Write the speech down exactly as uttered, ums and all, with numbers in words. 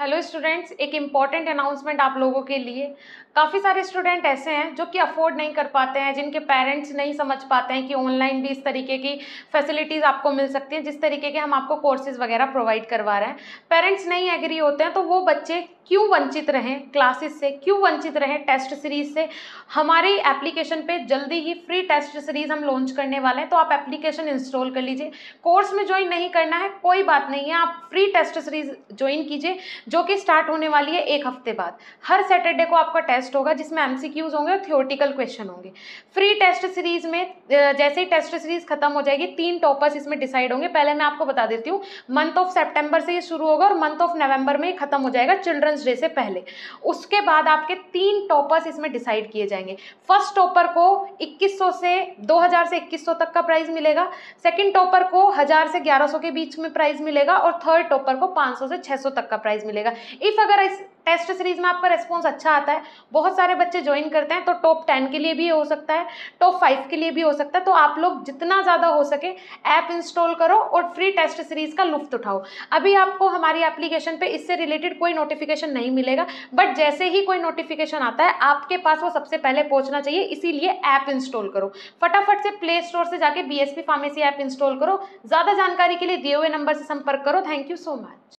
Hello students, एक important announcement आप लोगों के लिए। काफ़ी सारे स्टूडेंट ऐसे हैं जो कि अफोर्ड नहीं कर पाते हैं, जिनके पेरेंट्स नहीं समझ पाते हैं कि ऑनलाइन भी इस तरीके की फैसिलिटीज़ आपको मिल सकती हैं जिस तरीके के हम आपको कोर्सेज़ वगैरह प्रोवाइड करवा रहे हैं। पेरेंट्स नहीं एग्री होते हैं तो वो बच्चे क्यों वंचित रहें क्लासेस से, क्यों वंचित रहें टेस्ट सीरीज़ से। हमारे एप्लीकेशन पर जल्दी ही फ्री टेस्ट सीरीज़ हम लॉन्च करने वाले हैं, तो आप एप्लीकेशन इंस्टॉल कर लीजिए। कोर्स में ज्वाइन नहीं करना है कोई बात नहीं है, आप फ्री टेस्ट सीरीज़ ज्वाइन कीजिए जो कि स्टार्ट होने वाली है एक हफ्ते बाद। हर सैटरडे को आपका टेस्ट होगा जिसमें एमसीक्यूज होंगे और थ्योरेटिकल क्वेश्चन होंगे। फ्री टेस्ट सीरीज में जैसे ही टेस्ट सीरीज खत्म हो जाएगी तीन टॉपर्स इसमें डिसाइड होंगे। पहले मैं आपको बता देती हूँ, मंथ ऑफ सितंबर से ये शुरू होगा और मंथ ऑफ नवंबर में खत्म हो जाएगा, चिल्ड्रंस डे से पहले। उसके बाद आपके तीन टॉपर्स इसमें डिसाइड किए जाएंगे। फर्स्ट टॉपर को इक्कीस सौ से दो हजार से इक्कीस सौ तक का प्राइज मिलेगा, सेकेंड टॉपर को हजार से ग्यारह सौ के बीच में प्राइज मिलेगा और थर्ड टॉपर को पाँच सौ से छः सौ तक का प्राइज मिलेगा। इफ अगर इस टेस्ट सीरीज में आपका रेस्पॉन्स अच्छा आता है, बहुत सारे बच्चे ज्वाइन करते हैं, तो टॉप टेन के लिए भी हो सकता है, टॉप फाइव के लिए भी हो सकता है। तो आप लोग जितना ज़्यादा हो सके ऐप इंस्टॉल करो और फ्री टेस्ट सीरीज का लुफ्त उठाओ। अभी आपको हमारी एप्लीकेशन पे इससे रिलेटेड कोई नोटिफिकेशन नहीं मिलेगा, बट जैसे ही कोई नोटिफिकेशन आता है आपके पास वो सबसे पहले पहुँचना चाहिए, इसीलिए ऐप इंस्टॉल करो। फटाफट से प्ले स्टोर से जाके B S P pharmacy app install करो। ज़्यादा जानकारी के लिए दिए हुए नंबर से संपर्क करो। Thank you so much.